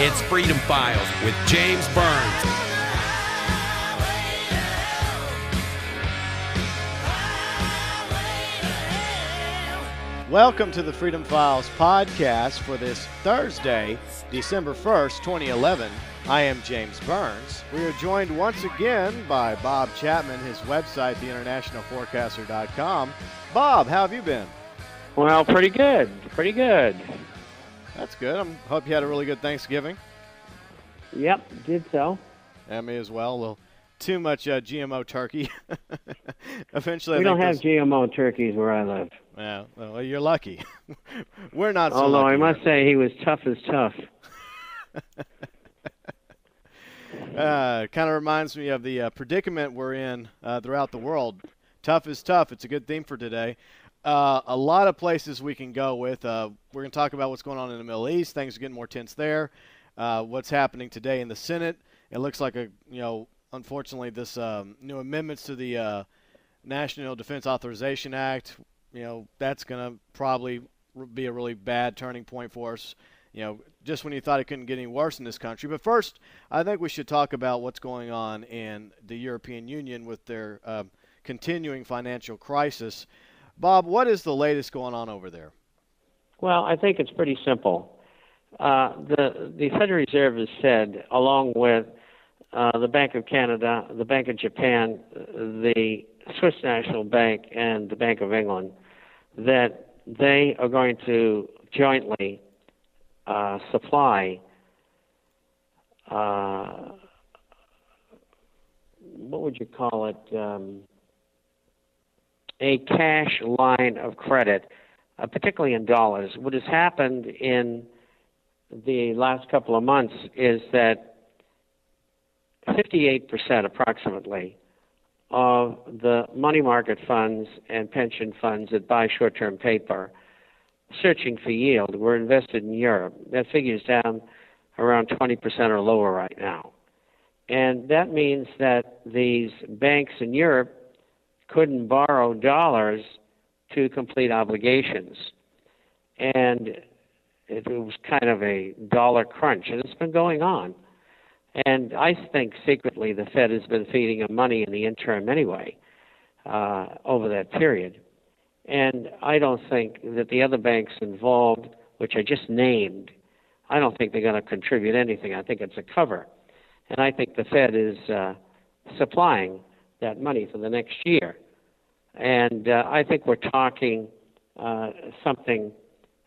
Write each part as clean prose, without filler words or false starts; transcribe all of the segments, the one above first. It's Freedom Files with James Burns. Welcome to the Freedom Files podcast for this Thursday, December 1st, 2011. I am James Burns. We are joined once again by Bob Chapman, his website, theinternationalforecaster.com. Bob, how have you been? Well, pretty good. That's good. I hope you had a really good Thanksgiving. Yep, did so. And me as well. A little too much GMO turkey. Eventually, we don't have GMO turkeys where I live. Yeah, well, you're lucky. We're not so lucky. Although I must say he was tough as tough. Kind of reminds me of the predicament we're in throughout the world. Tough is tough. It's a good theme for today. A lot of places we can go with. We're going to talk about what's going on in the Middle East. Things are getting more tense there. What's happening today in the Senate. It looks like, unfortunately, this new amendments to the National Defense Authorization Act, that's going to probably be a really bad turning point for us. Just when you thought it couldn't get any worse in this country. But first, I think we should talk about what's going on in the European Union with their continuing financial crisis. Bob, what is the latest going on over there? Well, I think it's pretty simple. The Federal Reserve has said, along with the Bank of Canada, the Bank of Japan, the Swiss National Bank, and the Bank of England, that they are going to jointly supply a cash line of credit, particularly in dollars. What has happened in the last couple of months is that 58% approximately of the money market funds and pension funds that buy short-term paper searching for yield were invested in Europe. That figure is down around 20% or lower right now. And that means that these banks in Europe couldn't borrow dollars to complete obligations. And it was kind of a dollar crunch, and it's been going on. And I think secretly the Fed has been feeding them money in the interim anyway over that period. And I don't think that the other banks involved, which I just named, I don't think they're going to contribute anything. I think it's a cover. And I think the Fed is supplying that money for the next year. And I think we're talking something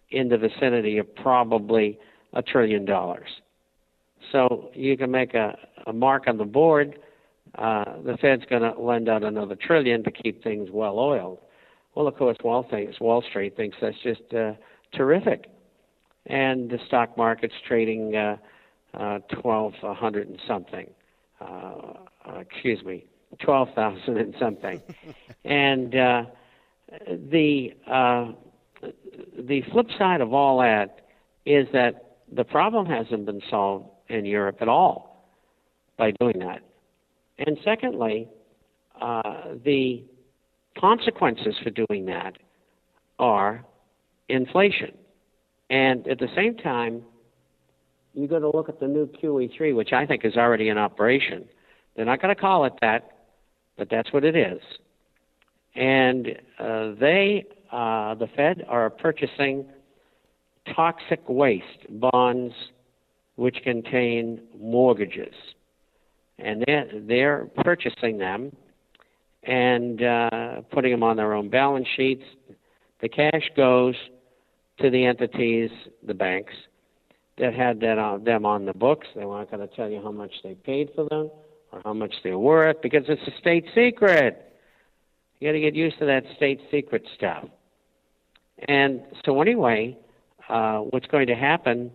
in the vicinity of probably $1 trillion. So you can make a mark on the board. The Fed's going to lend out another $1 trillion to keep things well-oiled. Well, of course, Wall Street thinks that's just terrific. And the stock market's trading 1,200 and something. 12,000 and something. And the flip side of all that is that the problem hasn't been solved in Europe at all by doing that. And secondly, the consequences for doing that are inflation. And at the same time, you've got to look at the new QE3, which I think is already in operation. They're not going to call it that, but that's what it is. And the Fed, are purchasing toxic waste bonds which contain mortgages. And they're purchasing them and putting them on their own balance sheets. The cash goes to the entities, the banks, that had them on the books. They weren't going to tell you how much they paid for them or how much they're worth, because it's a state secret. You got to get used to that state secret stuff. And so anyway, what's going to happen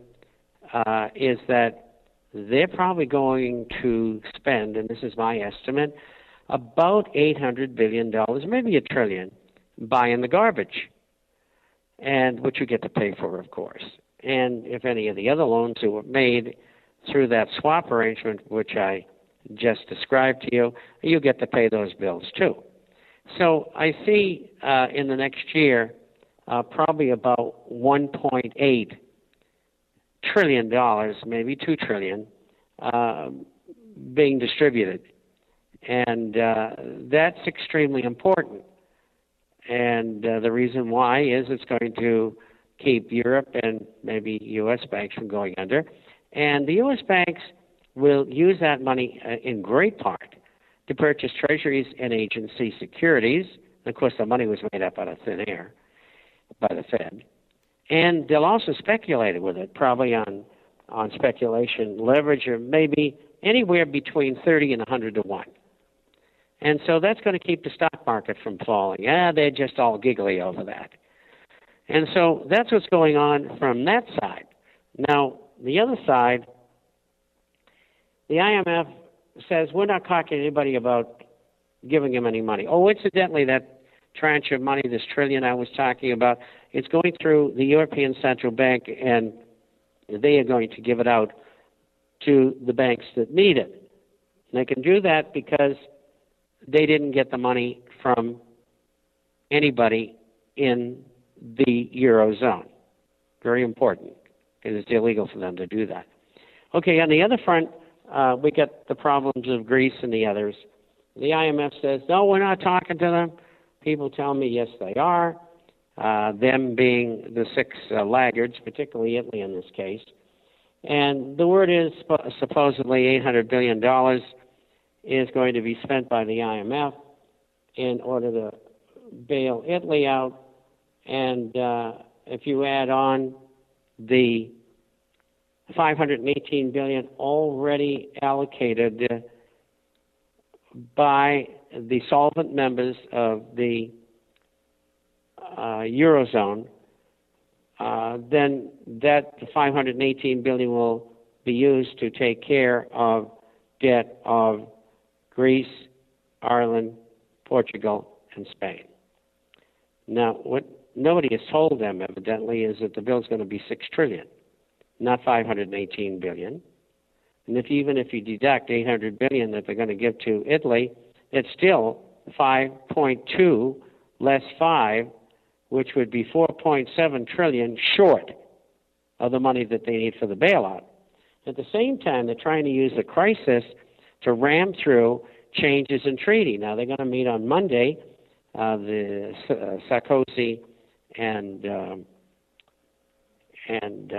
is that they're probably going to spend, and this is my estimate, about $800 billion, maybe $1 trillion, buying the garbage, and which you get to pay for, of course. And if any of the other loans that were made through that swap arrangement, which I just described to you, you get to pay those bills too. So I see in the next year probably about $1.8 trillion, maybe $2 trillion, being distributed. And that's extremely important. And the reason why is it's going to keep Europe and maybe U.S. banks from going under. And the U.S. banks will use that money in great part to purchase treasuries and agency securities. And of course, the money was made up out of thin air by the Fed. And they'll also speculate with it, probably on speculation leverage, or maybe anywhere between 30 and 100 to 1. And so that's going to keep the stock market from falling. They're just all giggly over that. And so that's what's going on from that side. Now, the other side, the IMF says, we're not talking to anybody about giving them any money. Oh, incidentally, that tranche of money, this trillion I was talking about, it's going through the European Central Bank, and they are going to give it out to the banks that need it. And they can do that because they didn't get the money from anybody in the Eurozone. Very important, because it's illegal for them to do that. Okay, on the other front, we get the problems of Greece and the others. The IMF says, no, we're not talking to them. People tell me, yes, they are. Them being the six laggards, particularly Italy in this case. And the word is supposedly $800 billion is going to be spent by the IMF in order to bail Italy out. And if you add on the $518 billion already allocated by the solvent members of the Eurozone, then that $518 billion will be used to take care of debt of Greece, Ireland, Portugal, and Spain. Now, what nobody has told them, evidently, is that the bill is going to be $6 trillion, not $518 billion. And if, even if you deduct $800 billion that they're going to give to Italy, it's still 5.2 less 5, which would be $4.7 trillion short of the money that they need for the bailout. At the same time, they're trying to use the crisis to ram through changes in treaty. Now, they're going to meet on Monday, Sarkozy and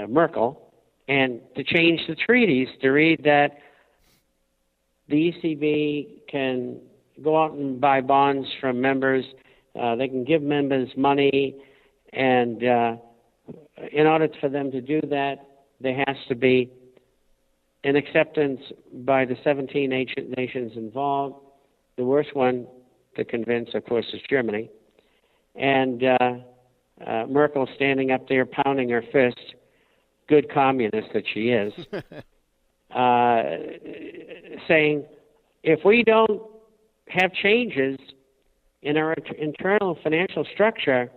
Merkel, and to change the treaties, to read that the ECB can go out and buy bonds from members, they can give members money, and in order for them to do that, there has to be an acceptance by the 17 nations involved. The worst one to convince, of course, is Germany. And Merkel standing up there pounding her fist, good communist that she is, saying, if we don't have changes in our internal financial structure,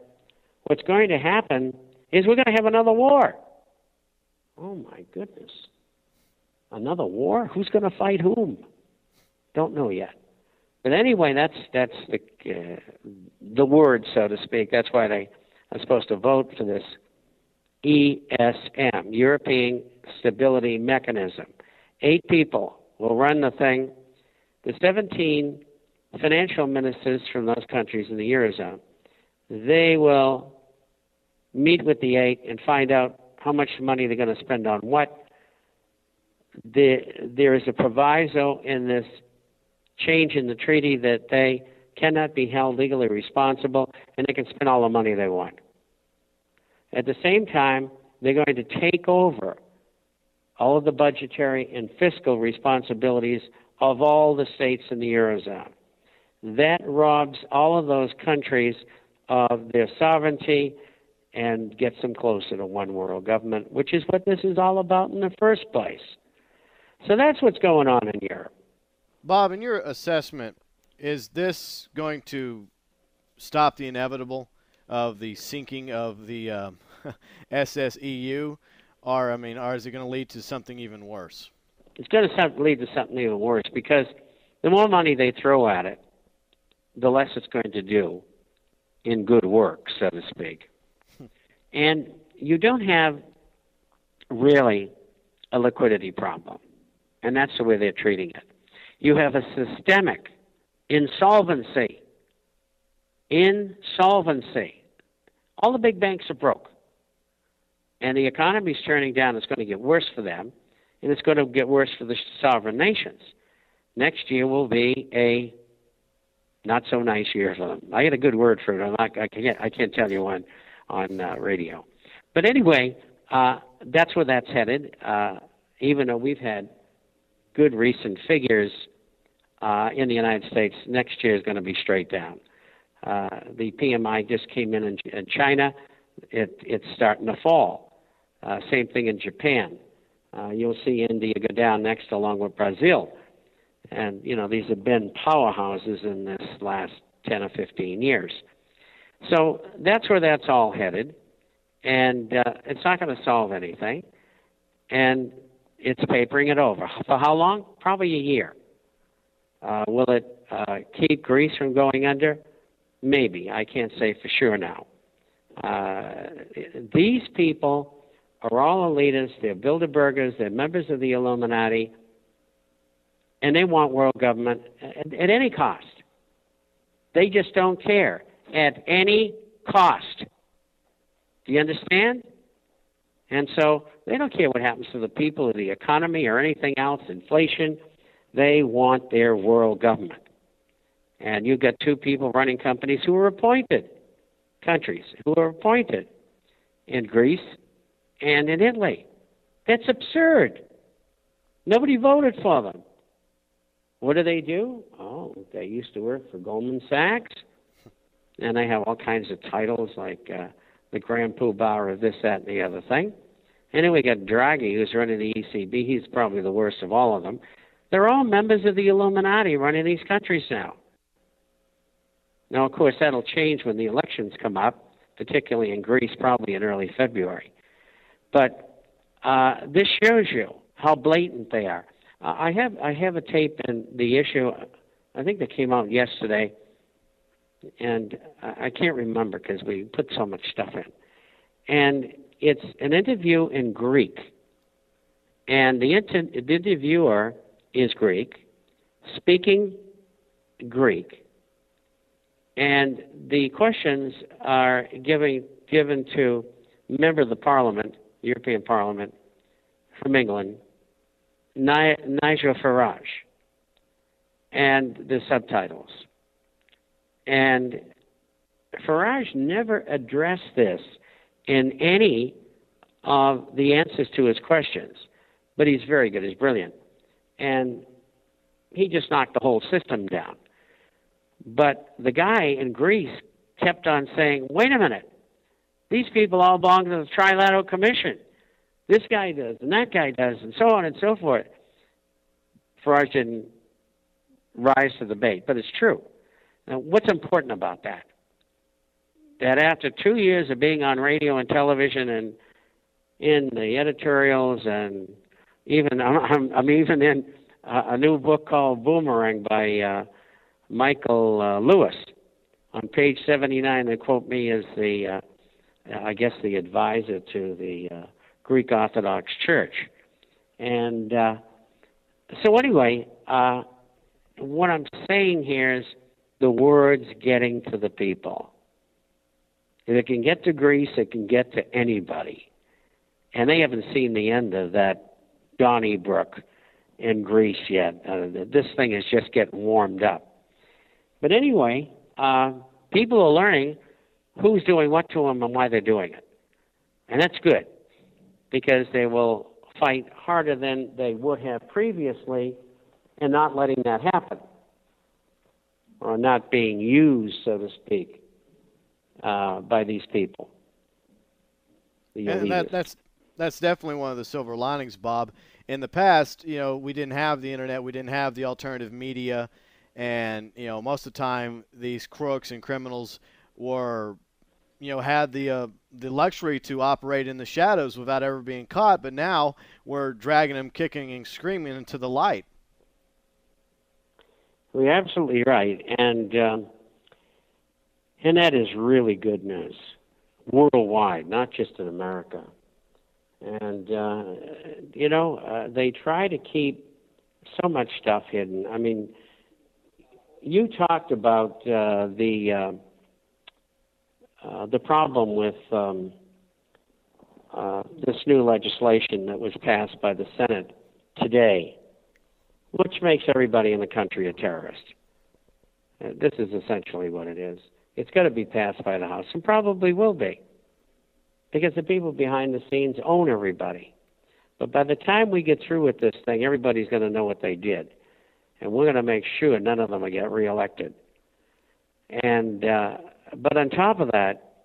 what's going to happen is we're going to have another war. Oh, my goodness. Another war? Who's going to fight whom? Don't know yet. But anyway, that's the word, so to speak. That's why they are supposed to vote for this ESM, European Stability Mechanism. 8 people will run the thing. The 17 financial ministers from those countries in the Eurozone, they will meet with the 8 and find out how much money they're going to spend on what. There is a proviso in this change in the treaty that they cannot be held legally responsible, and they can spend all the money they want. At the same time, they're going to take over all of the budgetary and fiscal responsibilities of all the states in the Eurozone. That robs all of those countries of their sovereignty and gets them closer to one world government, which is what this is all about in the first place. So that's what's going on in Europe. Bob, in your assessment, is this going to stop the inevitable of the sinking of the SSEU? Or, I mean, or is it going to lead to something even worse? It's going to lead to something even worse, because the more money they throw at it, the less it's going to do in good work, so to speak. And you don't have really a liquidity problem, and that's the way they're treating it. You have a systemic insolvency. Insolvency. All the big banks are broke. And the economy's turning down. It's going to get worse for them, and it's going to get worse for the sovereign nations. Next year will be a not-so-nice year for them. I had a good word for it. I can't tell you on radio. But anyway, that's where that's headed, even though we've had good recent figures in the United States. Next year is going to be straight down. The PMI just came in China. It's starting to fall. Same thing in Japan. You'll see India go down next along with Brazil. And, you know, these have been powerhouses in this last 10 or 15 years. So that's where that's all headed. And it's not going to solve anything. And it's papering it over. For how long? Probably a year. Will it keep Greece from going under? Maybe. I can't say for sure now. These people are all elitists. They're Bilderbergers. They're members of the Illuminati. And they want world government at any cost. They just don't care. At any cost. Do you understand? And so they don't care what happens to the people or the economy or anything else, inflation. They want their world government. And you've got two people running companies who are appointed, countries who are appointed in Greece and in Italy. That's absurd. Nobody voted for them. What do? Oh, they used to work for Goldman Sachs. And they have all kinds of titles like the Grand Poobah of this, that, and the other thing. And then we got Draghi, who's running the ECB. He's probably the worst of all of them. They're all members of the Illuminati running these countries now. Now, of course, that'll change when the elections come up, particularly in Greece, probably in early February. But this shows you how blatant they are. I have a tape in the issue, I think that came out yesterday, and I can't remember because we put so much stuff in. And it's an interview in Greek. And the interviewer is Greek, speaking Greek. And the questions are given to a member of the parliament, European Parliament, from England, Nigel Farage, and the subtitles. And Farage never addressed this in any of the answers to his questions, but he's very good, he's brilliant. And he just knocked the whole system down. But the guy in Greece kept on saying, wait a minute, these people all belong to the Trilateral Commission. This guy does, and that guy does, and so on and so forth. Farage didn't rise to the bait, but it's true. Now, what's important about that? That after 2 years of being on radio and television and in the editorials, and even I'm even in a new book called Boomerang by Michael Lewis. On page 79, they quote me as the, I guess, the advisor to the Greek Orthodox Church. And so anyway, what I'm saying here is the word's getting to the people. If it can get to Greece, it can get to anybody. And they haven't seen the end of that Donnybrook in Greece yet. This thing is just getting warmed up. But anyway, people are learning who's doing what to them and why they're doing it. And that's good, because they will fight harder than they would have previously in not letting that happen, or not being used, so to speak, by these people. And that's definitely one of the silver linings, Bob. In the past, you know, we didn't have the internet, we didn't have the alternative media, and, you know, most of the time these crooks and criminals were, you know, had the luxury to operate in the shadows without ever being caught. But now we're dragging them kicking and screaming into the light. You're absolutely right. And that is really good news. worldwide, not just in America. And, they try to keep so much stuff hidden. I mean, you talked about the problem with this new legislation that was passed by the Senate today, which makes everybody in the country a terrorist. This is essentially what it is. It's got to be passed by the House, and probably will be, because the people behind the scenes own everybody. But by the time we get through with this thing, everybody's going to know what they did, and we're going to make sure none of them will get reelected. And but on top of that,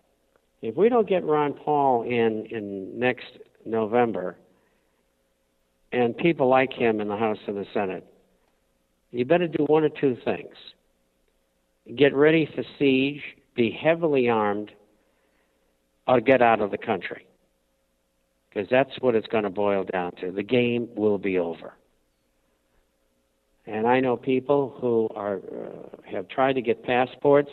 if we don't get Ron Paul in next November, and people like him in the House and the Senate, you better do one of two things. Get ready for siege, be heavily armed, or get out of the country. Because that's what it's going to boil down to. The game will be over. And I know people who are have tried to get passports.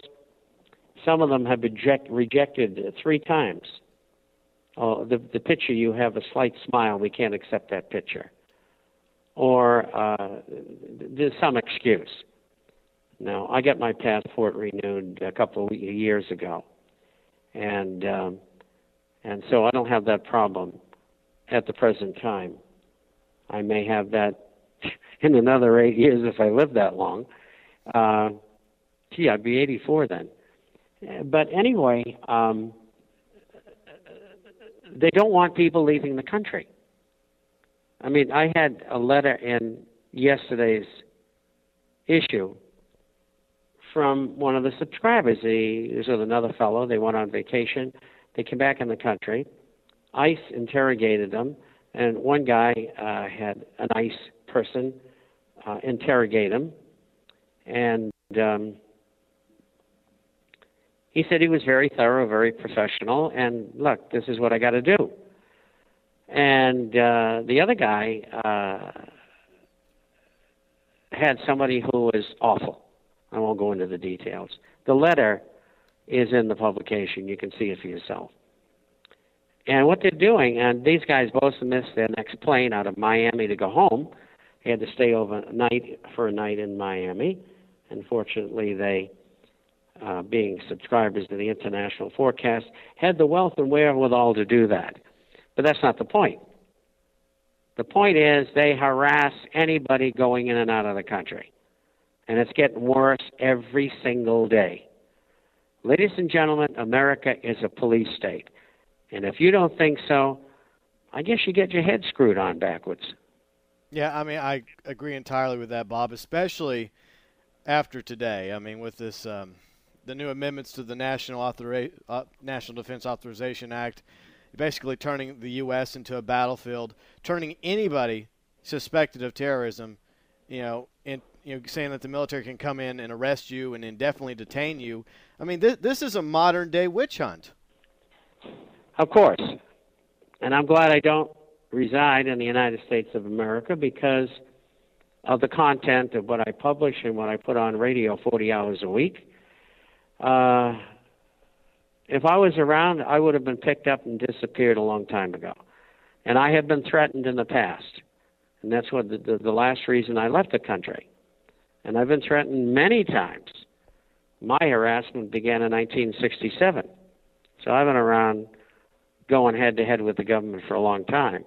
Some of them have been rejected 3 times. Oh, the picture, you have a slight smile. We can't accept that picture. Or there's some excuse. Now, I got my passport renewed a couple of years ago, and so I don't have that problem at the present time. I may have that in another 8 years if I live that long. Gee, I'd be 84 then. But anyway, they don't want people leaving the country. I mean, I had a letter in yesterday's issue from one of the subscribers. He was with another fellow. They went on vacation. They came back in the country. ICE interrogated them, and one guy had an ICE person interrogate him, and he said he was very thorough, very professional, and look, this is what I got to do. And the other guy had somebody who was awful. I won't go into the details. The letter is in the publication. You can see it for yourself. And what they're doing, and these guys both missed their next plane out of Miami to go home. They had to stay overnight for a night in Miami. Unfortunately, they, being subscribers to the International Forecast, had the wealth and wherewithal to do that. But that's not the point. The point is they harass anybody going in and out of the country. And it's getting worse every single day. Ladies and gentlemen, America is a police state. And if you don't think so, I guess you get your head screwed on backwards. Yeah, I mean, I agree entirely with that, Bob, especially after today. I mean, with this, the new amendments to the National Defense Authorization Act, basically turning the U.S. into a battlefield, turning anybody suspected of terrorism, saying that the military can come in and arrest you and indefinitely detain you. I mean, this is a modern-day witch hunt. Of course. And I'm glad I don't reside in the United States of America because of the content of what I publish and what I put on radio 40 hours a week. If I was around, I would have been picked up and disappeared a long time ago. And I have been threatened in the past. And that's what the last reason I left the country. And I've been threatened many times. My harassment began in 1967. So I've been around going head-to-head with the government for a long time.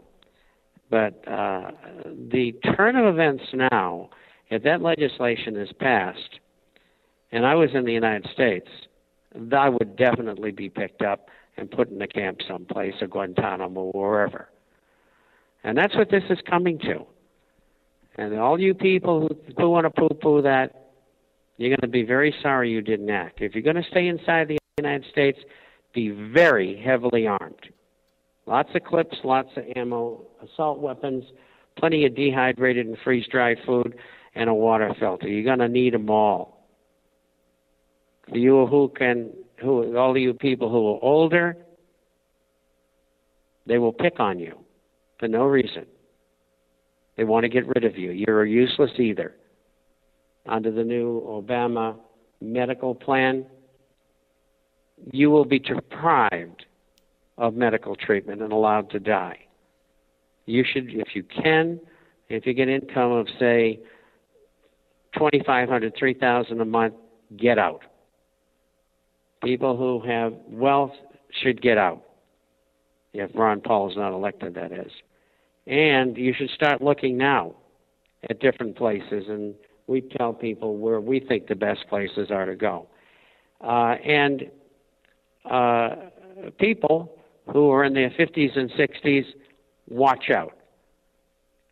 But the turn of events now, if that legislation is passed, and I was in the United States, I would definitely be picked up and put in a camp someplace, or Guantanamo, or wherever. And that's what this is coming to. And all you people who want to poo-poo that, you're going to be very sorry you didn't act. If you're going to stay inside the United States, be very heavily armed. Lots of clips, lots of ammo, assault weapons, plenty of dehydrated and freeze-dried food, and a water filter. You're going to need them all. All you people who are older, they will pick on you for no reason. They want to get rid of you. You're useless either. Under the new Obama medical plan, you will be deprived of medical treatment and allowed to die. You should, if you can, if you get income of, say, $2,500, $3,000 a month, get out. People who have wealth should get out, if Ron Paul is not elected, that is. And you should start looking now at different places, and we tell people where we think the best places are to go. People who are in their 50s and 60s, watch out.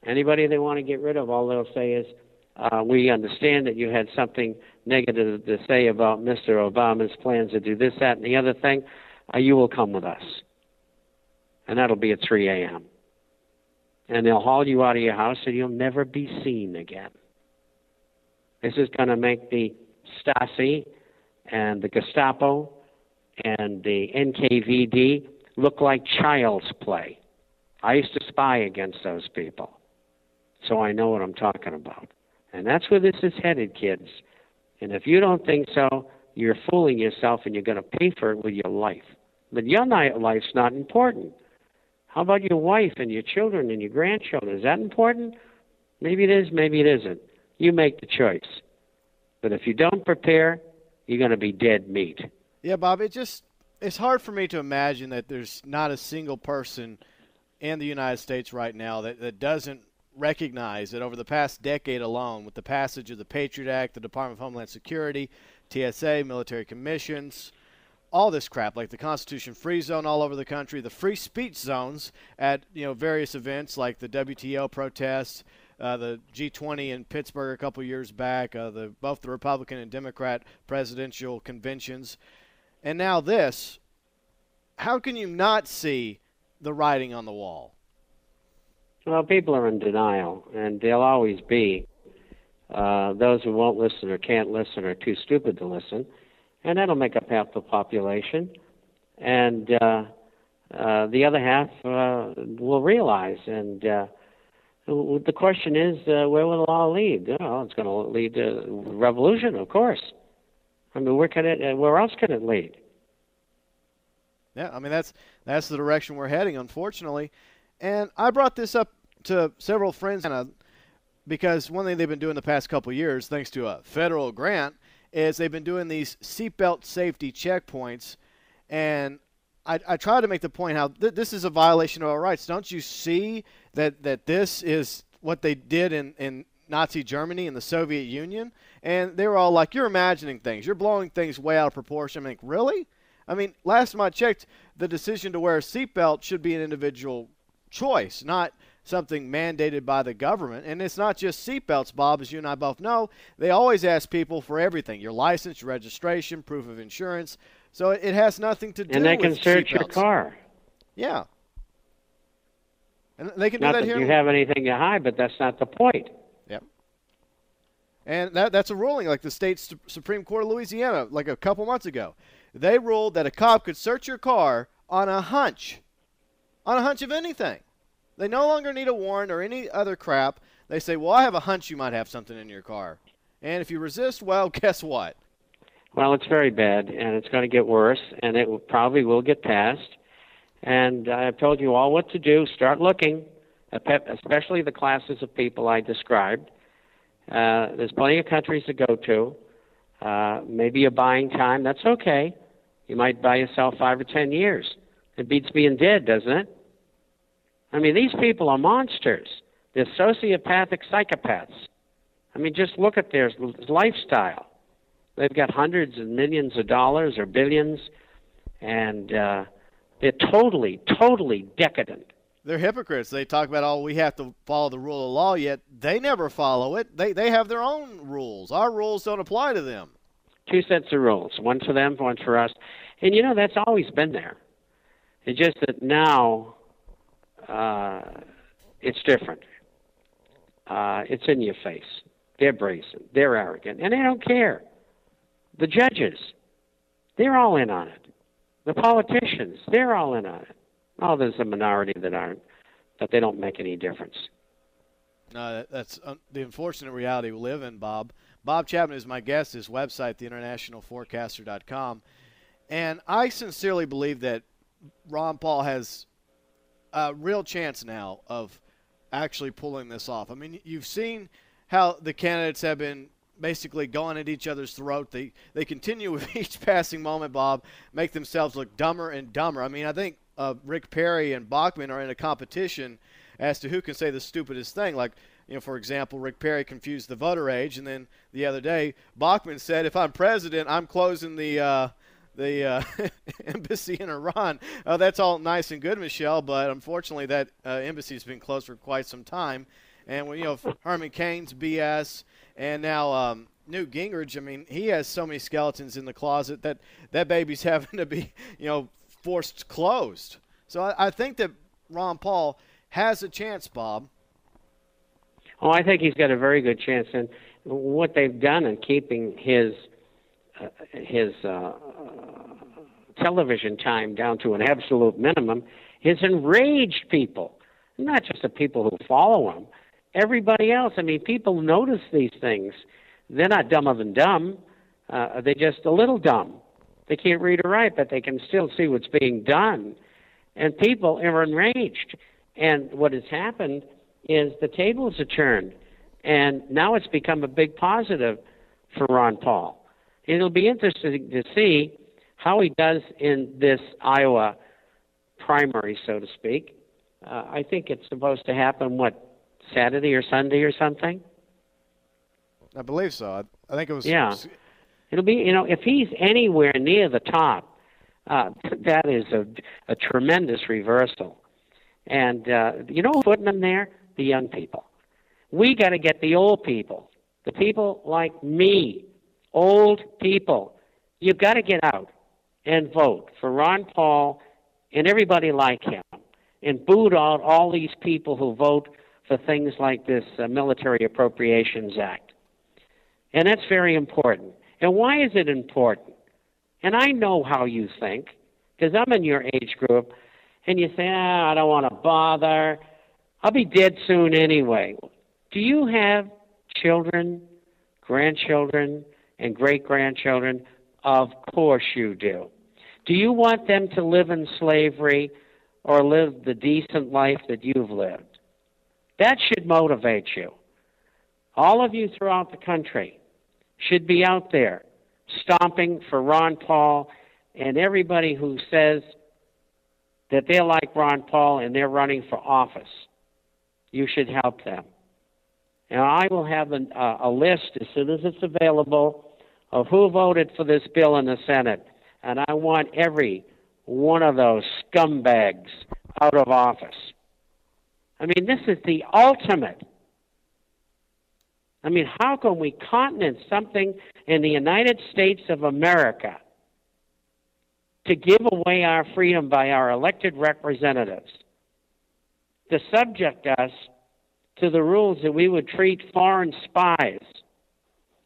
Anybody they want to get rid of, all they'll say is, we understand that you had something negative to say about Mr. Obama's plans to do this, that, and the other thing. You will come with us. And that'll be at 3 a.m. And they'll haul you out of your house and you'll never be seen again. This is going to make the Stasi and the Gestapo and the NKVD look like child's play. I used to spy against those people, so I know what I'm talking about. And that's where this is headed, kids. And if you don't think so, you're fooling yourself, and you're going to pay for it with your life. But your life's not important. How about your wife and your children and your grandchildren? Is that important? Maybe it is, maybe it isn't. You make the choice. But if you don't prepare, you're going to be dead meat. Yeah, Bob, it's hard for me to imagine that there's not a single person in the United States right now that doesn't recognize that over the past decade alone, with the passage of the Patriot Act, the Department of Homeland Security, TSA, military commissions, all this crap, like the Constitution Free Zone all over the country, the free speech zones at various events like the WTO protests, the G20 in Pittsburgh a couple years back, both the Republican and Democrat presidential conventions, and now this. How can you not see the writing on the wall? Well, people are in denial, and they'll always be. Those who won't listen or can't listen are too stupid to listen, and that'll make up half the population. And the other half will realize. And the question is, where will it all lead? Well, it's going to lead to revolution, of course. I mean, where else can it lead? Yeah, I mean, that's the direction we're heading, unfortunately. And I brought this up to several friends because one thing they've been doing the past couple of years, thanks to a federal grant, is they've been doing these seatbelt safety checkpoints. And I try to make the point how this is a violation of our rights. Don't you see that this is what they did in Nazi Germany and the Soviet Union? And they were all like, you're imagining things. You're blowing things way out of proportion. I'm like, really? I mean, last time I checked, the decision to wear a seatbelt should be an individual choice, not something mandated by the government. And it's not just seatbelts, Bob, as you and I both know. They always ask people for everything, your license, your registration, proof of insurance. So it has nothing to do with seatbelts. And they can search your car. Yeah. And they can do that here. Not that you have anything to hide, but that's not the point. Yep. And that's a ruling, like the state Supreme Court of Louisiana, like a couple months ago. They ruled that a cop could search your car on a hunch of anything. They no longer need a warrant or any other crap. They say, well, I have a hunch you might have something in your car. And if you resist, well, guess what? Well, it's very bad, and it's going to get worse, and it probably will get passed. And I've told you all what to do. Start looking, especially the classes of people I described. There's plenty of countries to go to. Maybe you're buying time. That's okay. You might buy yourself 5 or 10 years. It beats being dead, doesn't it? I mean, these people are monsters. They're sociopathic psychopaths. I mean, just look at their lifestyle. They've got hundreds and millions of dollars or billions, and they're totally, totally decadent. They're hypocrites. They talk about, oh, we have to follow the rule of law, yet they never follow it. They have their own rules. Our rules don't apply to them. Two sets of rules, one for them, one for us. And, that's always been there. It's just that now it's different. It's in your face. They're brazen. They're arrogant. And they don't care. The judges, they're all in on it. The politicians, they're all in on it. Oh, there's a minority that aren't, but they don't make any difference. No, that's the unfortunate reality we live in, Bob. Bob Chapman is my guest. His website, theinternationalforecaster.com. And I sincerely believe that Ron Paul has a real chance now of actually pulling this off. I mean, you've seen how the candidates have been basically going at each other's throat. They continue with each passing moment, Bob, make themselves look dumber and dumber. I mean, I think Rick Perry and Bachmann are in a competition as to who can say the stupidest thing. Like, you know, for example, Rick Perry confused the voter age, and then the other day Bachmann said, "If I'm president, I'm closing the embassy in Iran." That's all nice and good, Michelle, but unfortunately that embassy's been closed for quite some time. And when you know Herman Cain's BS, and now Newt Gingrich, I mean, he has so many skeletons in the closet that that baby's having to be, you know, forced closed. So I think that Ron Paul has a chance, Bob. Oh, I think he's got a very good chance. And what they've done in keeping his television time down to an absolute minimum has enraged people, not just the people who follow him, everybody else. I mean, people notice these things. They're not dumber than dumb. They're just a little dumb. They can't read or write, but they can still see what's being done. And people are enraged. And what has happened is the tables are turned. And now it's become a big positive for Ron Paul. It'll be interesting to see how he does in this Iowa primary, so to speak. I think it's supposed to happen, what, Saturday or Sunday or something? I believe so. I think it was. Yeah. It'll be, you know, if he's anywhere near the top, that is a tremendous reversal. And you know who's putting them there? The young people. We got to get the old people, the people like me, old people. You've got to get out and vote for Ron Paul and everybody like him and boot out all these people who vote for things like this Military Appropriations Act. And that's very important. And why is it important? And I know how you think, because I'm in your age group, and you say, I don't want to bother. I'll be dead soon anyway. Do you have children, grandchildren, and great-grandchildren? Of course you do. Do you want them to live in slavery or live the decent life that you've lived? That should motivate you. All of you throughout the country should be out there stomping for Ron Paul and everybody who says that they're like Ron Paul and they're running for office. You should help them. And I will have a list as soon as it's available of who voted for this bill in the Senate. And I want every one of those scumbags out of office. I mean, this is the ultimate. I mean, how can we countenance something in the United States of America to give away our freedom by our elected representatives, to subject us to the rules that we would treat foreign spies?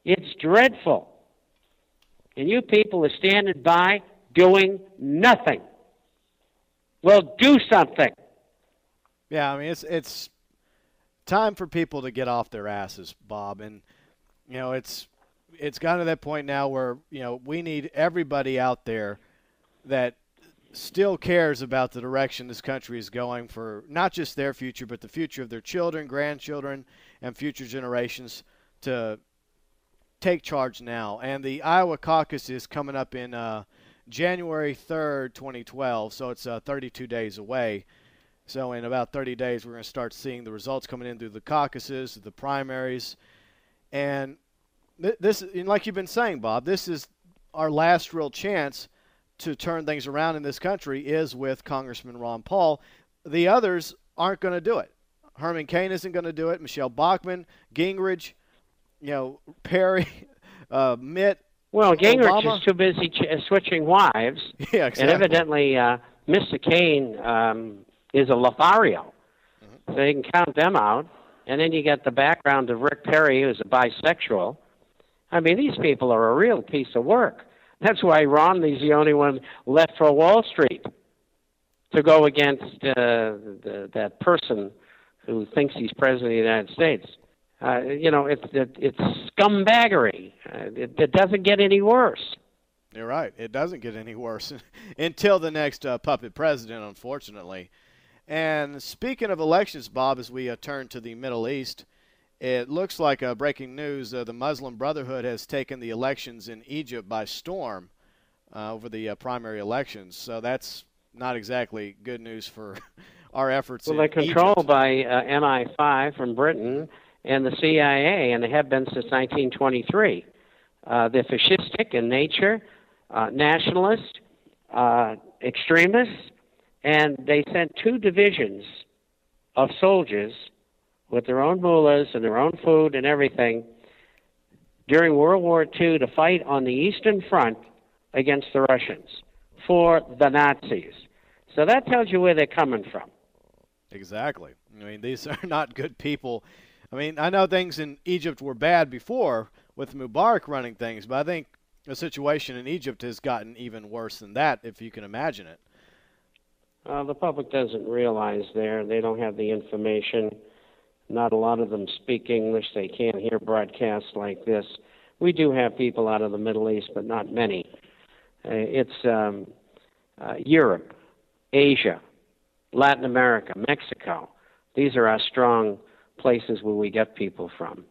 It's dreadful. And you people are standing by doing nothing. Well, do something. Yeah, I mean, it's time for people to get off their asses, Bob. And, you know, it's gotten to that point now where, you know, we need everybody out there that still cares about the direction this country is going for not just their future, but the future of their children, grandchildren, and future generations to take charge now. And the Iowa caucus is coming up in January 3rd, 2012, so it's 32 days away. So in about 30 days, we're going to start seeing the results coming in through the caucuses, the primaries. And this, and like you've been saying, Bob, this is our last real chance to turn things around in this country is with Congressman Ron Paul. The others aren't going to do it. Herman Cain isn't going to do it. Michele Bachmann, Gingrich, you know, Perry, Mitt. Well, Gingrich Obama is too busy switching wives. Yeah, exactly. And evidently, Mr. Cain is a Lothario. Mm-hmm. So you can count them out. And then you got the background of Rick Perry, who's a bisexual. I mean, these people are a real piece of work. That's why Romney's the only one left for Wall Street to go against that person who thinks he's president of the United States. You know, it's scumbaggery. It doesn't get any worse. You're right. It doesn't get any worse until the next puppet president, unfortunately. And speaking of elections, Bob, as we turn to the Middle East, it looks like breaking news. The Muslim Brotherhood has taken the elections in Egypt by storm over the primary elections. So that's not exactly good news for our efforts. Well, they're controlled by MI5 from Britain and the CIA, and they have been since 1923. They're fascistic in nature, nationalist, extremists, and they sent two divisions of soldiers with their own mullahs and their own food and everything during World War II to fight on the Eastern Front against the Russians for the Nazis. So that tells you where they're coming from. Exactly. I mean, these are not good people. I mean, I know things in Egypt were bad before with Mubarak running things, but I think the situation in Egypt has gotten even worse than that, if you can imagine it. The public doesn't realize there. They don't have the information. Not a lot of them speak English. They can't hear broadcasts like this. We do have people out of the Middle East, but not many. It's Europe, Asia, Latin America, Mexico. These are our strong places where we get people from.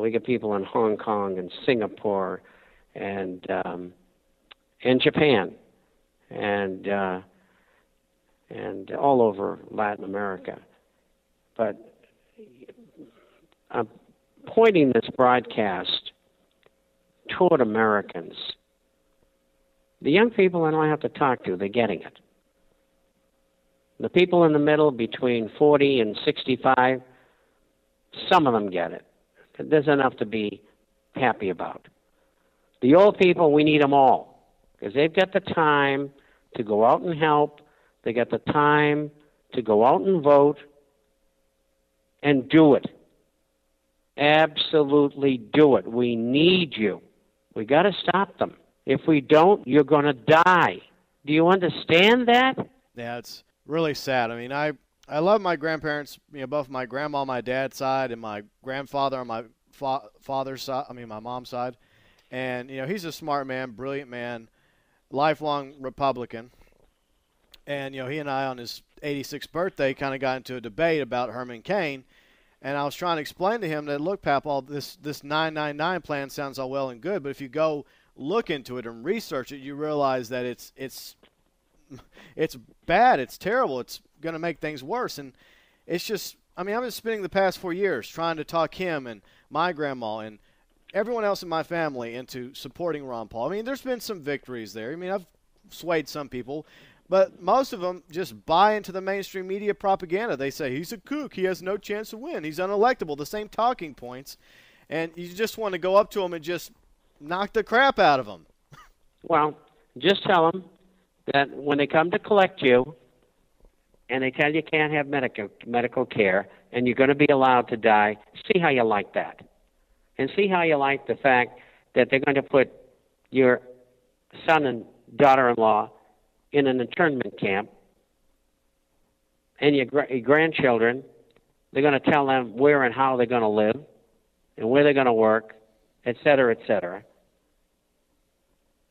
We get people in Hong Kong and Singapore and Japan and all over Latin America. But I'm pointing this broadcast toward Americans. The young people I don't have to talk to, they're getting it. The people in the middle between 40 and 65, some of them get it. There's enough to be happy about. The old people, we need them all, because they've got the time to go out and help. They got the time to go out and vote and do it. Absolutely do it. We need you. We got to stop them. If we don't, you're going to die. Do you understand that? Yeah, it's really sad. I mean, I love my grandparents, you know, both my grandma on my dad's side and my grandfather on my father's side, I mean, my mom's side. And, you know, he's a smart man, brilliant man, lifelong Republican. And, you know, he and I on his 86th birthday kind of got into a debate about Herman Cain. And I was trying to explain to him that, look, Pap, all this 999 plan sounds all well and good, but if you go look into it and research it, you realize that it's bad, it's terrible, it's going to make things worse. And it's just, I mean, I've been spending the past 4 years trying to talk him and my grandma and everyone else in my family into supporting Ron Paul. I mean, there's been some victories there. I mean, I've swayed some people. But most of them just buy into the mainstream media propaganda. They say, he's a kook. He has no chance to win. He's unelectable. The same talking points. And you just want to go up to him and just knock the crap out of him. Well, just tell them that when they come to collect you and they tell you can't have medical care and you're going to be allowed to die, see how you like that. And see how you like the fact that they're going to put your son and daughter-in-law in an internment camp, and your grandchildren, they're going to tell them where and how they're going to live and where they're going to work, et cetera, et cetera.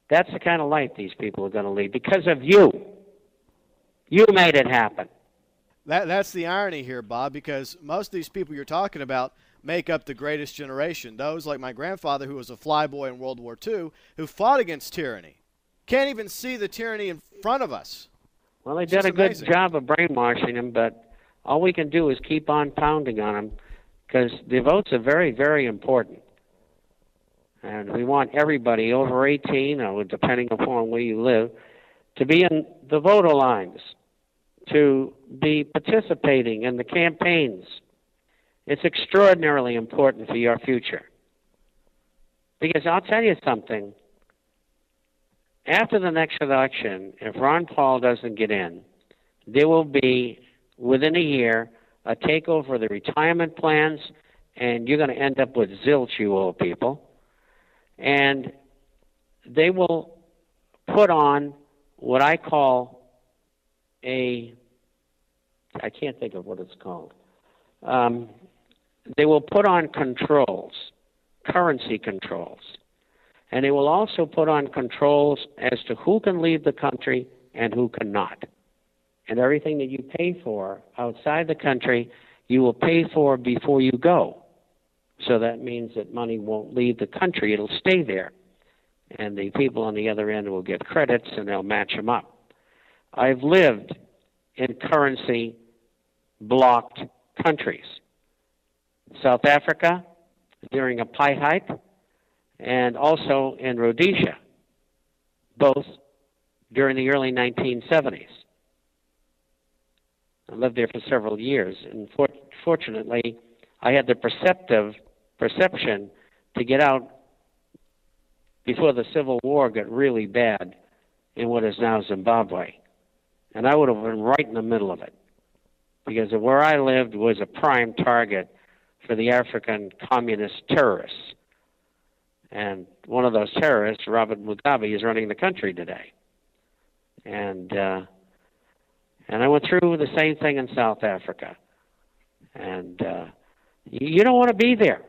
That's the kind of life these people are going to lead because of you. You made it happen. That's the irony here, Bob, because most of these people you're talking about make up the greatest generation, those like my grandfather who was a flyboy in World War II who fought against tyranny. Can't even see the tyranny in front of us. Well, they did a good job of brainwashing them, but all we can do is keep on pounding on them because the votes are very, very important. And we want everybody over 18, or depending upon where you live, to be in the voter lines, to be participating in the campaigns. It's extraordinarily important for your future. Because I'll tell you something. After the next election, if Ron Paul doesn't get in, there will be, within a year, a takeover of the retirement plans, and you're going to end up with zilch, you old people. And they will put on what I call a, I can't think of what it's called. They will put on controls, currency controls. and they will also put on controls as to who can leave the country and who cannot. And everything that you pay for outside the country, you will pay for before you go. So that means that money won't leave the country, it'll stay there. And the people on the other end will get credits and they'll match them up. I've lived in currency-blocked countries. South Africa during a pie hike, and also in Rhodesia, both during the early 1970s. I lived there for several years, and fortunately, I had the perception to get out before the Civil War got really bad in what is now Zimbabwe. And I would have been right in the middle of it, because where I lived was a prime target for the African communist terrorists. And one of those terrorists, Robert Mugabe, is running the country today. And I went through the same thing in South Africa. And you don't want to be there.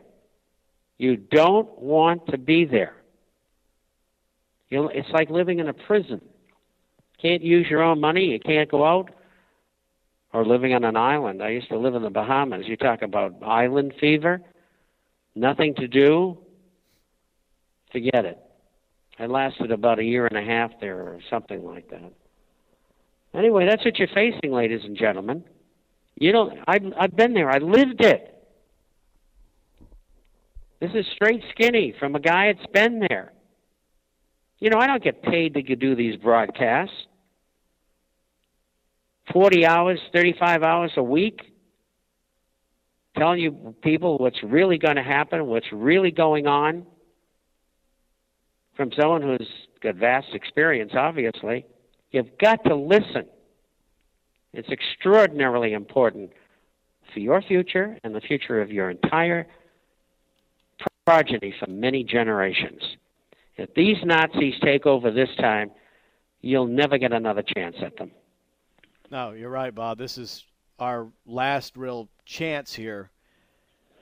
You don't want to be there. It's like living in a prison. Can't use your own money. You can't go out. Or living on an island. I used to live in the Bahamas. You talk about island fever. Nothing to do. Forget it. I lasted about a year and a half there or something like that. Anyway, that's what you're facing, ladies and gentlemen. I've been there. I lived it. This is straight skinny from a guy that's been there. I don't get paid to do these broadcasts. 40 hours, 35 hours a week, telling you people what's really going to happen, what's really going on, from someone who's got vast experience, obviously. You've got to listen. It's extraordinarily important for your future and the future of your entire progeny for many generations. If these Nazis take over this time, you'll never get another chance at them. No, you're right, Bob. This is our last real chance here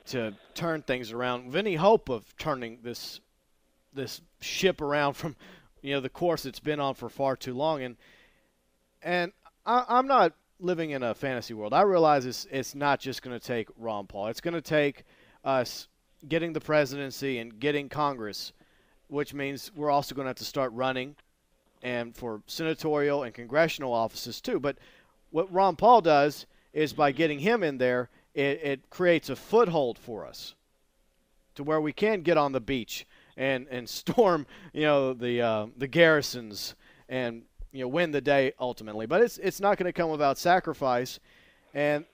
to turn things around. With any hope of turning this ship around from, the course it's been on for far too long. And I'm not living in a fantasy world. I realize it's not just going to take Ron Paul. It's going to take us getting the presidency and getting Congress, which means we're also going to have to start running and for senatorial and congressional offices too. But what Ron Paul does is by getting him in there, it creates a foothold for us to where we can get on the beach and storm, the garrisons and, win the day ultimately. But it's not going to come without sacrifice. And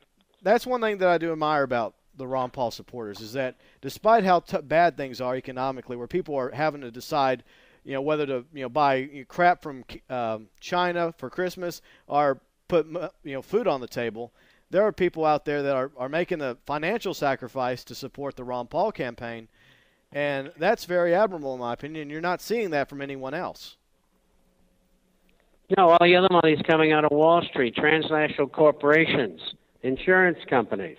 that's one thing that I do admire about the Ron Paul supporters is that despite how bad things are economically, where people are having to decide whether to buy crap from China for Christmas or put food on the table, there are people out there that are making the financial sacrifice to support the Ron Paul campaign, and that's very admirable in my opinion. You're not seeing that from anyone else. No, all the other money's coming out of Wall Street, transnational corporations, insurance companies.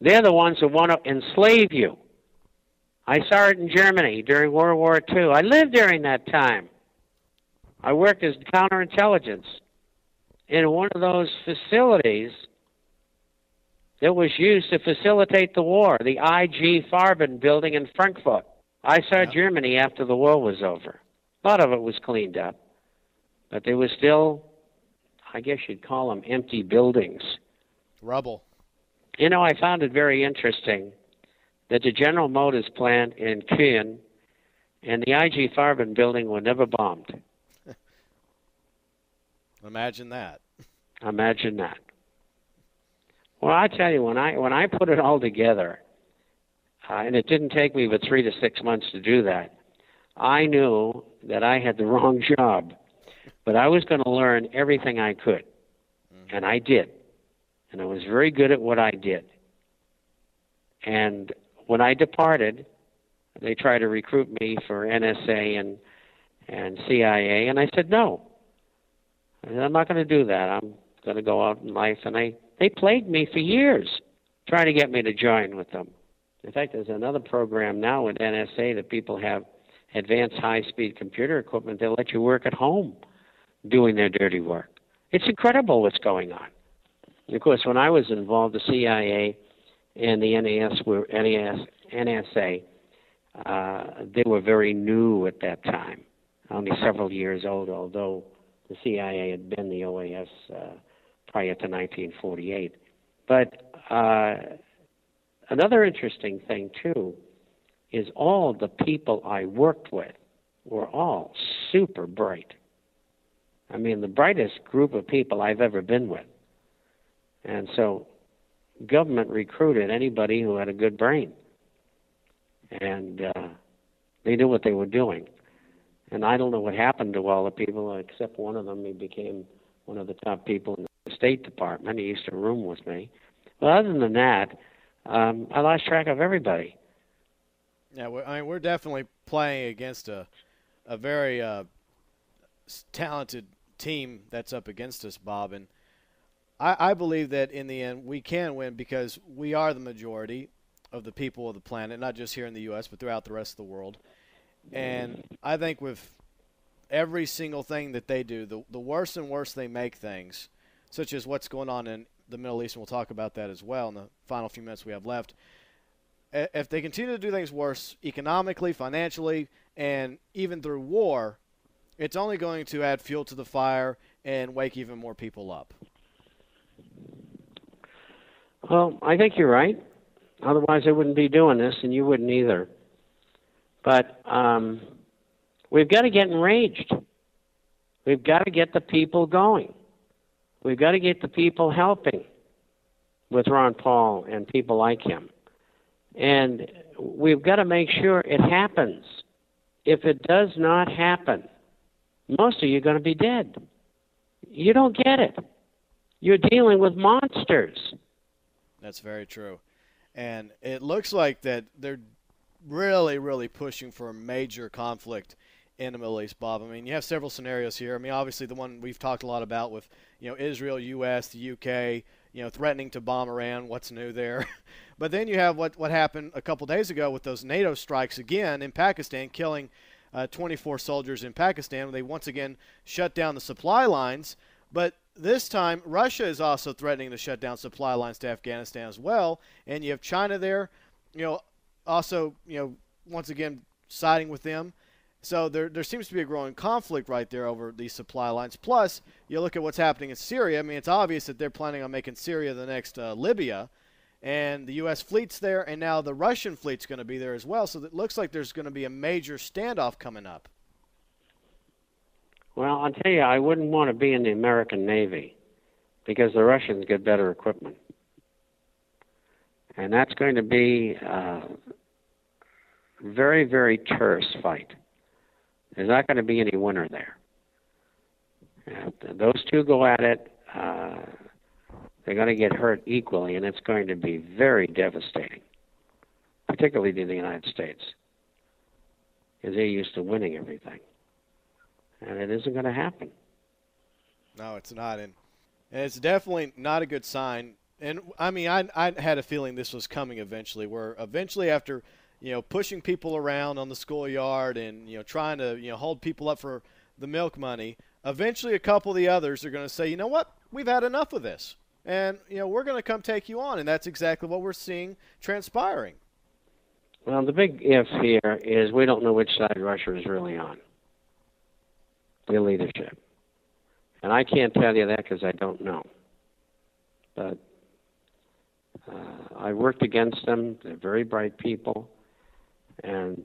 They're the ones who want to enslave you. I saw it in Germany during World War II. I lived during that time. I worked as counterintelligence in one of those facilities that was used to facilitate the war, the IG Farben building in Frankfurt. I saw Germany after the war was over. A lot of it was cleaned up, but there was still, I guess you'd call them, empty buildings. Rubble. I found it very interesting that the General Motors plant in Köln and the IG Farben building were never bombed. Imagine that. Imagine that. Well, I tell you, when I put it all together, and it didn't take me but 3 to 6 months to do that, I knew that I had the wrong job, but I was going to learn everything I could, and I did, and I was very good at what I did. And when I departed, they tried to recruit me for NSA and CIA, and I said, no. I said, I'm not going to do that. I'm going to go out in life. And they plagued me for years, trying to get me to join with them. In fact, there's another program now with NSA that people have advanced high-speed computer equipment, they'll let you work at home doing their dirty work. It's incredible what's going on. And of course, when I was involved, the CIA and the NSA, they were very new at that time, only several years old, although the CIA had been the OAS prior to 1948. But another interesting thing, too, is all the people I worked with were all super bright. I mean, the brightest group of people I've ever been with. And so government recruited anybody who had a good brain. And they knew what they were doing. And I don't know what happened to all the people, except one of them. He became one of the top people in the State Department. He used to room with me. But other than that, I lost track of everybody. Yeah, we're definitely playing against a very talented team that's up against us, Bob. And I believe that in the end we can win because we are the majority of the people of the planet, not just here in the U.S., but throughout the rest of the world. And I think with every single thing that they do, the worse and worse they make things, such as what's going on in the Middle East, and we'll talk about that as well in the final few minutes we have left. If they continue to do things worse economically, financially, and even through war, it's only going to add fuel to the fire and wake even more people up. Well, I think you're right. Otherwise, I wouldn't be doing this, and you wouldn't either. But we've got to get enraged. We've got to get the people going. We've got to get the people helping with Ron Paul and people like him. And we've got to make sure it happens. If it does not happen, most of you are going to be dead. You don't get it. You're dealing with monsters. That's very true. And it looks like that they're really, really pushing for a major conflict in the Middle East, Bob. I mean, you have several scenarios here. I mean, obviously the one we've talked a lot about with, Israel, U.S., the UK, threatening to bomb Iran. What's new there? But then you have what happened a couple days ago with those NATO strikes again in Pakistan, killing 24 soldiers in Pakistan. They once again shut down the supply lines. But this time, Russia is also threatening to shut down supply lines to Afghanistan as well. And you have China there, also, once again, siding with them. So there seems to be a growing conflict right there over these supply lines. Plus, you look at what's happening in Syria. I mean, it's obvious that they're planning on making Syria the next Libya, and the U.S. fleet's there, and now the Russian fleet's going to be there as well. So it looks like there's going to be a major standoff coming up. Well, I'll tell you, I wouldn't want to be in the American Navy because the Russians get better equipment. And that's going to be a very, very terse fight. There's not going to be any winner there. If those two go at it, they're going to get hurt equally, and it's going to be very devastating, particularly to the United States, because they're used to winning everything. And it isn't going to happen. No, it's not. And it's definitely not a good sign. And, I mean, I had a feeling this was coming eventually, where eventually after – pushing people around on the schoolyard and, trying to, hold people up for the milk money, eventually a couple of the others are going to say, you know what, we've had enough of this. And, we're going to come take you on. And that's exactly what we're seeing transpiring. Well, the big if here is we don't know which side Russia is really on, their leadership. And I can't tell you that because I don't know. But I worked against them. They're very bright people. And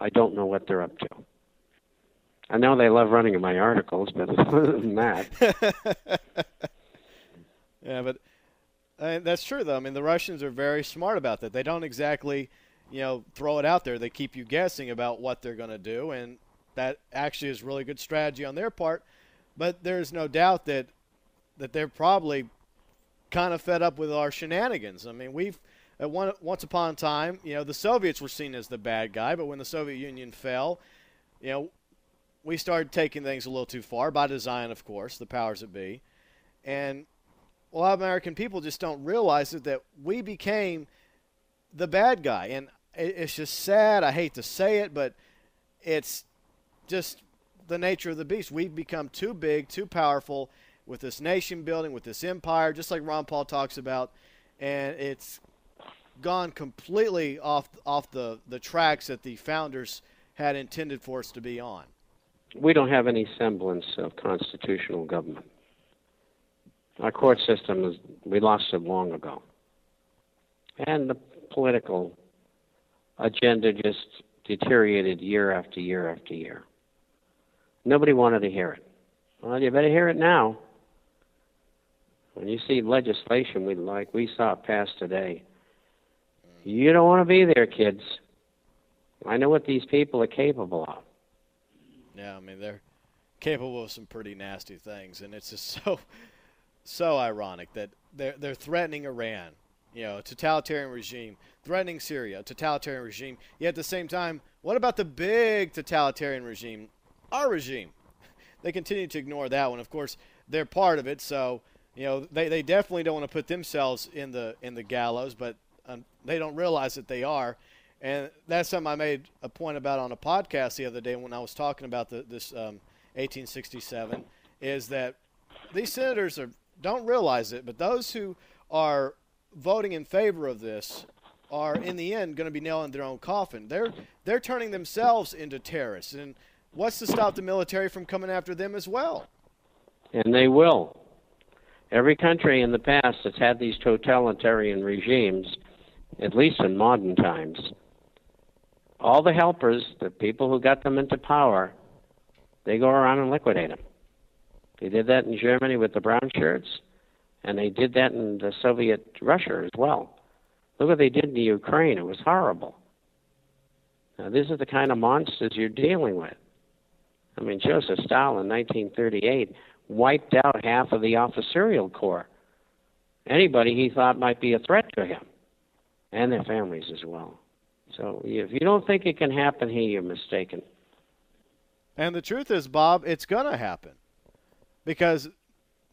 I don't know what they're up to. I know they love running in my articles, but other than that. Yeah, but that's true, though. I mean, the Russians are very smart about that. They don't exactly, throw it out there. They keep you guessing about what they're going to do, and that actually is really good strategy on their part. But there's no doubt that they're probably kind of fed up with our shenanigans. I mean, we've – once upon a time, the Soviets were seen as the bad guy, but when the Soviet Union fell, we started taking things a little too far, by design, of course, the powers that be. And a lot of American people just don't realize it, that we became the bad guy. And it's just sad. I hate to say it, but It's just the nature of the beast. We've become too big, too powerful with this nation building, with this empire, just like Ron Paul talks about, and it's gone completely off the tracks that the founders had intended for us to be on. We don't have any semblance of constitutional government. Our court system, we lost it long ago. And the political agenda just deteriorated year after year after year. Nobody wanted to hear it. Well, you better hear it now. When you see legislation we saw passed today, you don't want to be there, kids. I know what these people are capable of. Yeah, I mean, they're capable of some pretty nasty things, and it's just so ironic that they're threatening Iran, a totalitarian regime, threatening Syria, a totalitarian regime, yet at the same time, what about the big totalitarian regime, our regime? They continue to ignore that one. Of course, they're part of it, so they definitely don't want to put themselves in the gallows, but they don't realize that they are. And that's something I made a point about on a podcast the other day when I was talking about this 1867, is that these senators don't realize it, but those who are voting in favor of this are, in the end, going to be nailing their own coffin. They're turning themselves into terrorists. And what's to stop the military from coming after them as well? And they will. Every country in the past that's had these totalitarian regimes, at least in modern times, all the helpers, the people who got them into power, they go around and liquidate them. They did that in Germany with the brown shirts, and they did that in the Soviet Russia as well. Look what they did in the Ukraine. It was horrible. Now, these are the kind of monsters you're dealing with. I mean, Joseph Stalin, 1938, wiped out half of the officerial corps. Anybody he thought might be a threat to him, and their families as well. So if you don't think it can happen here, you're mistaken. And the truth is, Bob, it's going to happen. Because,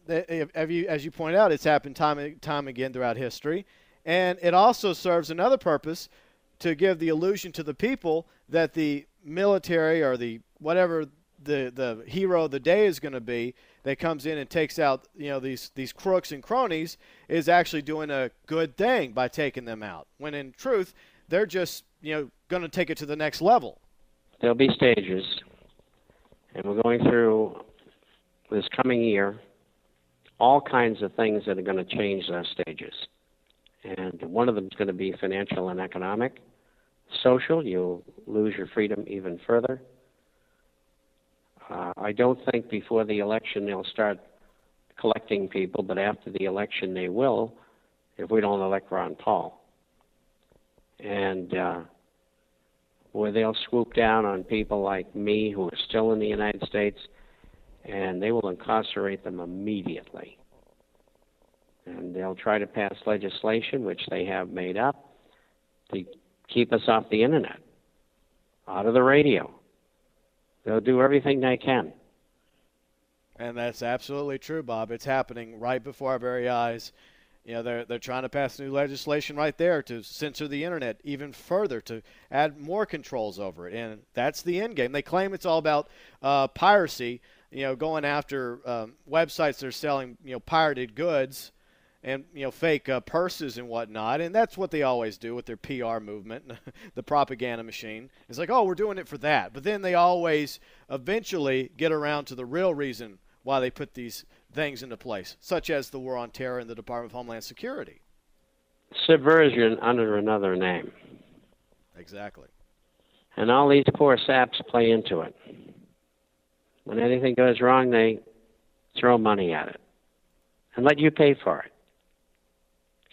as you point out, it's happened time and time again throughout history. And it also serves another purpose, to give the illusion to the people that the military or the whatever the hero of the day is going to be that comes in and takes out these crooks and cronies is actually doing a good thing by taking them out, when in truth they're just going to take it to the next level. There'll be stages, and we're going through this coming year all kinds of things that are going to change those stages, and one of them is going to be financial and economic. Social, you'll lose your freedom even further. I don't think before the election they'll start collecting people, but after the election they will, if we don't elect Ron Paul. And where they'll swoop down on people like me who are still in the United States, and they will incarcerate them immediately. And they'll try to pass legislation, which they have made up, to keep us off the internet, out of the radio. They'll do everything they can. And that's absolutely true, Bob. It's happening right before our very eyes. They're trying to pass new legislation right there to censor the internet even further, to add more controls over it. And that's the end game. They claim it's all about piracy, going after websites that are selling, pirated goods and, fake purses and whatnot. And that's what they always do with their PR movement, the propaganda machine. It's like, oh, we're doing it for that. But then they always eventually get around to the real reason why they put these things into place, such as the war on terror and the Department of Homeland Security. Subversion under another name. Exactly. And all these poor saps play into it. When anything goes wrong, they throw money at it and let you pay for it.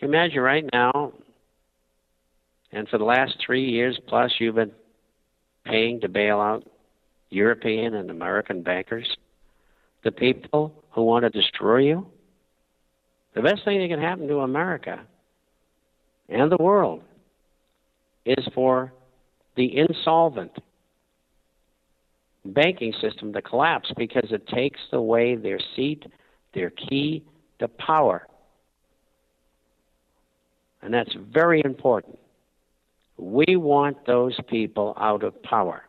Imagine right now, and for the last 3 years plus, you've been paying to bail out European and American bankers, the people who want to destroy you. The best thing that can happen to America and the world is for the insolvent banking system to collapse, because it takes away their seat, their key, the power. And that's very important. We want those people out of power.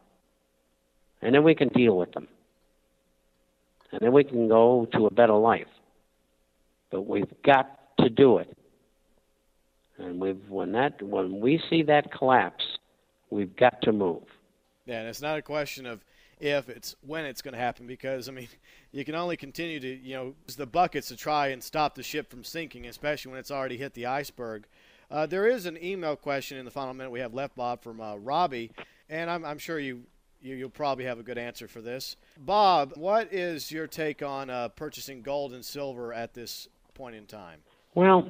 and then we can deal with them. And then we can go to a better life. But we've got to do it. And when we see that collapse, we've got to move. Yeah, and it's not a question of if, it's when it's going to happen, because, I mean, you can only continue to, use the buckets to try and stop the ship from sinking, especially when it's already hit the iceberg. There is an email question in the final minute we have left, Bob, from Robbie, and I'm sure you'll probably have a good answer for this. Bob, what is your take on purchasing gold and silver at this point in time? Well,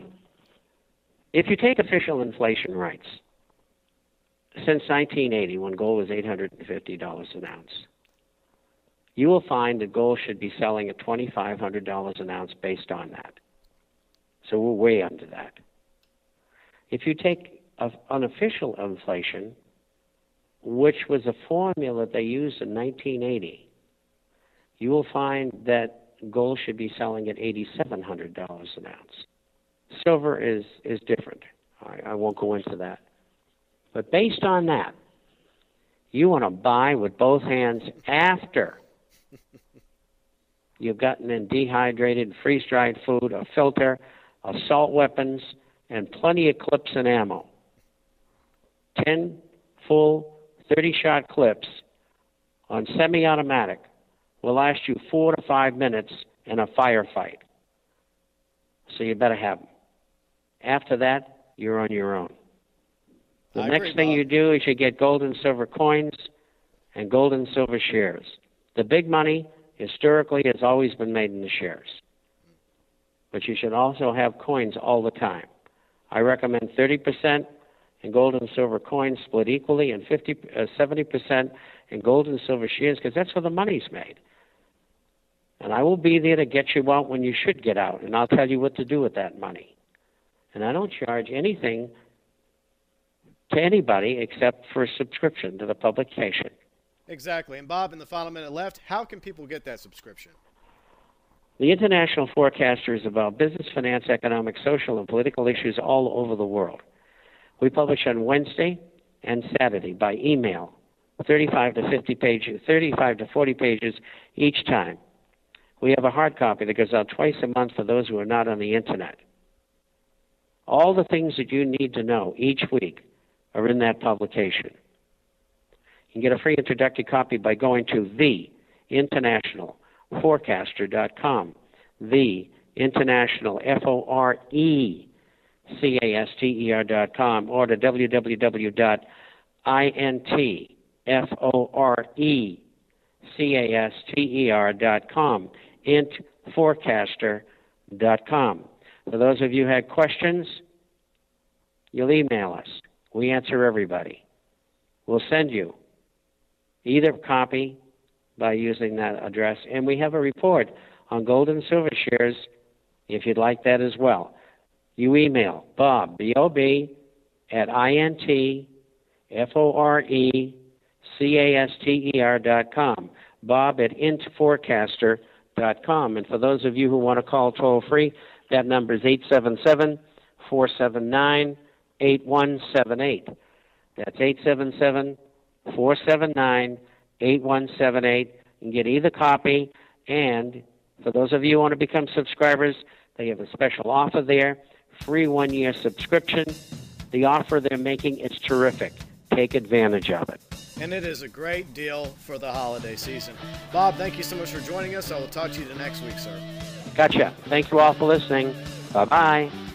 if you take official inflation rates, since 1980, when gold was $850 an ounce, you will find that gold should be selling at $2,500 an ounce based on that. So we're way under that. If you take unofficial inflation, which was a formula they used in 1980, you will find that gold should be selling at $8,700 an ounce. Silver is different. I won't go into that. But based on that, you want to buy with both hands after you've gotten in dehydrated, freeze-dried food, a filter, assault weapons, and plenty of clips and ammo. 10 full 30-shot clips on semi-automatic will last you 4 to 5 minutes in a firefight. So you better have them. After that, you're on your own. The next thing you do is you get gold and silver coins and gold and silver shares. The big money, historically, has always been made in the shares. But you should also have coins all the time. I recommend 30% in gold and silver coins split equally and 70% in gold and silver shares, because that's where the money's made. And I will be there to get you out when you should get out, and I'll tell you what to do with that money. And I don't charge anything to anybody except for subscription to the publication. Exactly. And Bob, in the final minute left, how can people get that subscription? The International Forecaster is about business, finance, economic, social, and political issues all over the world. We publish on Wednesday and Saturday by email, 35 to 40 pages each time. We have a hard copy that goes out twice a month for those who are not on the Internet. All the things that you need to know each week are in that publication. You can get a free introductory copy by going to theinternationalforecaster.com. The International, F-O-R-E-C-A-S-T-E-R.com, or to www.intforecaster.com, intforecaster.com. For those of you who had questions, you'll email us. We answer everybody. We'll send you either copy by using that address. And we have a report on gold and silver shares if you'd like that as well. You email Bob, B-O-B, at intforecaster.com, Bob at intforecaster.com. And for those of you who want to call toll-free, that number is 877-479-479. 8178. That's 877-479-8178. You can get either copy, and for those of you who want to become subscribers, they have a special offer there, free one-year subscription. The offer they're making is terrific. Take advantage of it. And it is a great deal for the holiday season. Bob, thank you so much for joining us. I will talk to you next week, sir. Gotcha. Thank you all for listening. Bye-bye.